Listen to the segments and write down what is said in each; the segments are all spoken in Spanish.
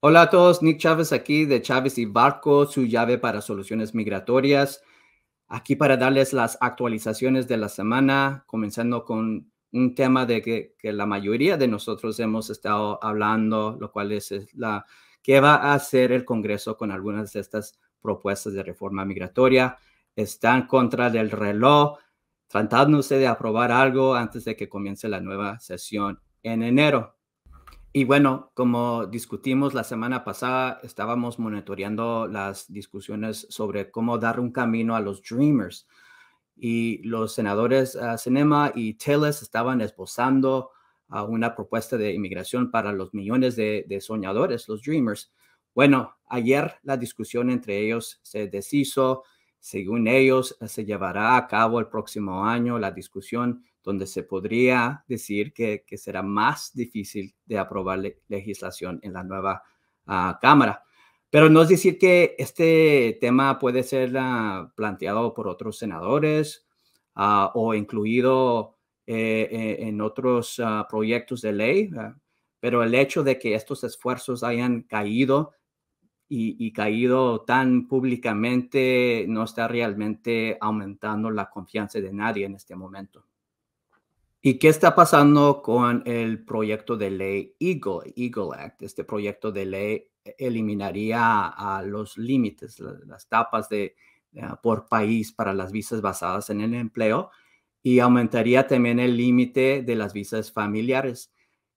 Hola a todos, Nick Chávez aquí de Chávez y Barco, su llave para soluciones migratorias. Aquí para darles las actualizaciones de la semana, comenzando con un tema de que la mayoría de nosotros hemos estado hablando, lo cual es la que va a hacer el Congreso con algunas de estas propuestas de reforma migratoria. Están contra del reloj, tratándose de aprobar algo antes de que comience la nueva sesión en enero. Y bueno, como discutimos la semana pasada, estábamos monitoreando las discusiones sobre cómo dar un camino a los Dreamers. Y los senadores Sinema y Tillis estaban esbozando una propuesta de inmigración para los millones de soñadores, los Dreamers. Bueno, ayer la discusión entre ellos se deshizo. Según ellos, se llevará a cabo el próximo año la discusión donde se podría decir que será más difícil de aprobar legislación en la nueva Cámara. Pero no es decir que este tema puede ser planteado por otros senadores o incluido en otros proyectos de ley, pero el hecho de que estos esfuerzos hayan caído y caído tan públicamente no está realmente aumentando la confianza de nadie en este momento. ¿Y qué está pasando con el proyecto de ley Eagle Act? Este proyecto de ley eliminaría los límites, las tapas por país para las visas basadas en el empleo y aumentaría también el límite de las visas familiares.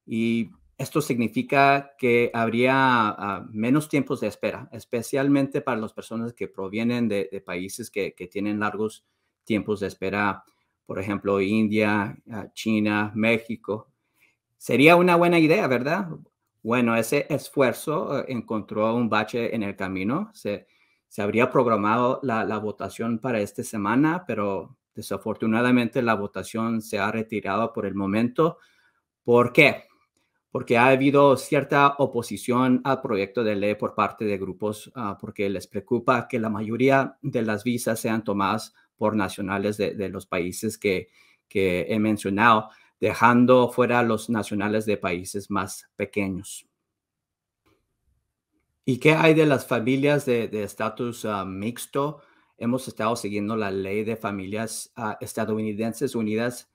Y esto significa que habría menos tiempos de espera, especialmente para las personas que provienen de países que tienen largos tiempos de espera. Por ejemplo, India, China, México. Sería una buena idea, ¿verdad? Bueno, ese esfuerzo encontró un bache en el camino. Se habría programado la votación para esta semana, pero desafortunadamente la votación se ha retirado por el momento. ¿Por qué? Porque ha habido cierta oposición al proyecto de ley por parte de grupos porque les preocupa que la mayoría de las visas sean tomadas por nacionales de los países que he mencionado, dejando fuera a los nacionales de países más pequeños. ¿Y qué hay de las familias de estatus mixto? Hemos estado siguiendo la ley de familias estadounidenses unidas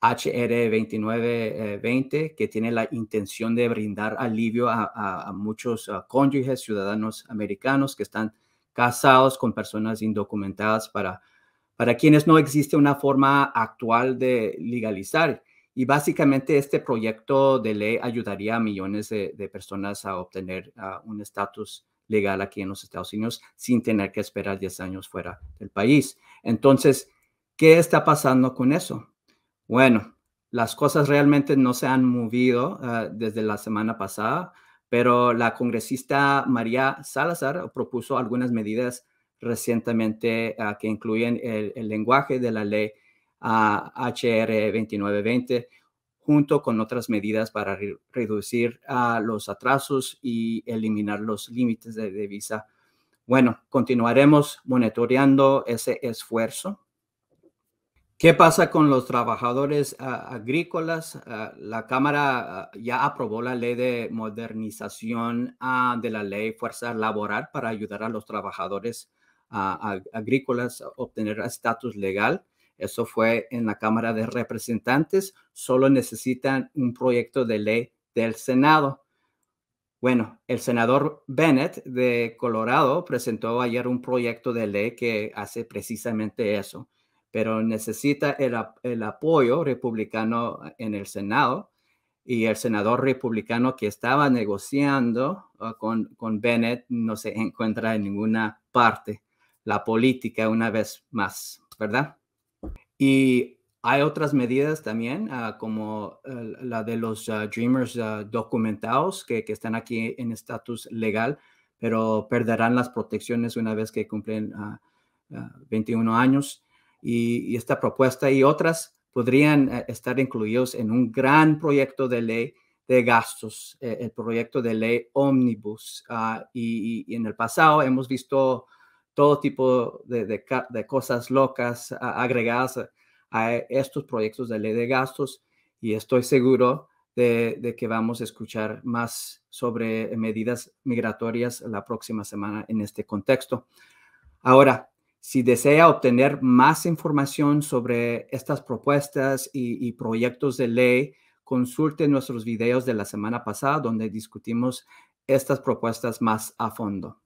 HR 2920, que tiene la intención de brindar alivio a muchos cónyuges ciudadanos americanos que están casados con personas indocumentadas para quienes no existe una forma actual de legalizar. Y básicamente este proyecto de ley ayudaría a millones de personas a obtener un estatus legal aquí en los Estados Unidos sin tener que esperar 10 años fuera del país. Entonces, ¿qué está pasando con eso? Bueno, las cosas realmente no se han movido desde la semana pasada, pero la congresista María Salazar propuso algunas medidas recientemente que incluyen el lenguaje de la ley HR 2920 junto con otras medidas para reducir los atrasos y eliminar los límites de visa. Bueno, continuaremos monitoreando ese esfuerzo. ¿Qué pasa con los trabajadores agrícolas? La Cámara ya aprobó la ley de modernización de la ley Fuerza Laboral para ayudar a los trabajadores agrícolas a obtener estatus legal. Eso fue en la Cámara de Representantes. Solo necesitan un proyecto de ley del Senado. Bueno, el senador Bennett de Colorado presentó ayer un proyecto de ley que hace precisamente eso, pero necesita el apoyo republicano en el Senado. Y el senador republicano que estaba negociando con Bennett no se encuentra en ninguna parte. La política una vez más, ¿verdad? Y hay otras medidas también, como la de los Dreamers documentados que están aquí en estatus legal, pero perderán las protecciones una vez que cumplen 21 años. Y esta propuesta y otras podrían estar incluidos en un gran proyecto de ley de gastos, el proyecto de ley Omnibus. Y en el pasado hemos visto todo tipo de cosas locas agregadas a estos proyectos de ley de gastos, y estoy seguro de que vamos a escuchar más sobre medidas migratorias la próxima semana en este contexto. Ahora, si desea obtener más información sobre estas propuestas y proyectos de ley, consulte nuestros videos de la semana pasada donde discutimos estas propuestas más a fondo.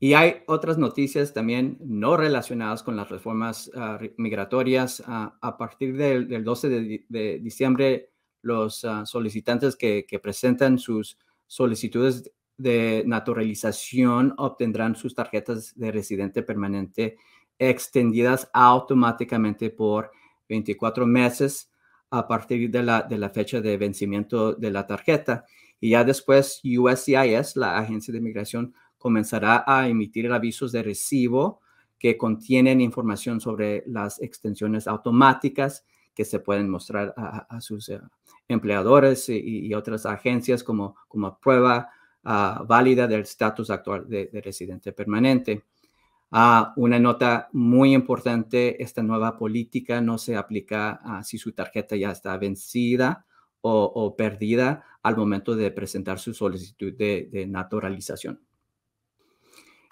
Y hay otras noticias también no relacionadas con las reformas migratorias. A partir del 12 de diciembre, los solicitantes que presentan sus solicitudes de naturalización obtendrán sus tarjetas de residente permanente extendidas automáticamente por 24 meses a partir de la fecha de vencimiento de la tarjeta. Y ya después, USCIS, la Agencia de Migración, comenzará a emitir avisos de recibo que contienen información sobre las extensiones automáticas que se pueden mostrar a sus empleadores y otras agencias como prueba válida del estatus actual de residente permanente. Una nota muy importante, esta nueva política no se aplica si su tarjeta ya está vencida o perdida al momento de presentar su solicitud de naturalización.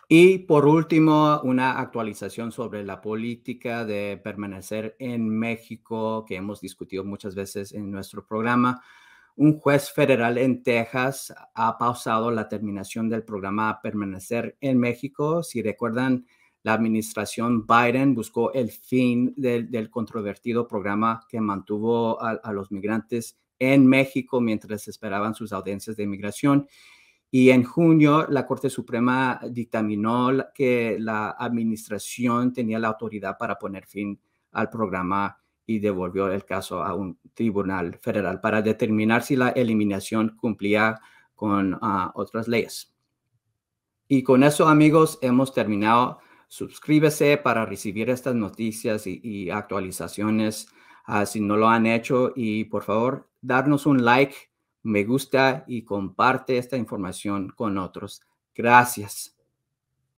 Y por último, una actualización sobre la política de permanecer en México que hemos discutido muchas veces en nuestro programa. Un juez federal en Texas ha pausado la terminación del programa Permanecer en México. Si recuerdan, la administración Biden buscó el fin del controvertido programa que mantuvo a los migrantes en México mientras esperaban sus audiencias de inmigración. Y en junio, la Corte Suprema dictaminó que la administración tenía la autoridad para poner fin al programa y devolvió el caso a un tribunal federal para determinar si la eliminación cumplía con otras leyes. Y con eso, amigos, hemos terminado. Suscríbase para recibir estas noticias y actualizaciones si no lo han hecho. Y por favor, darnos un like, me gusta y comparte esta información con otros. Gracias.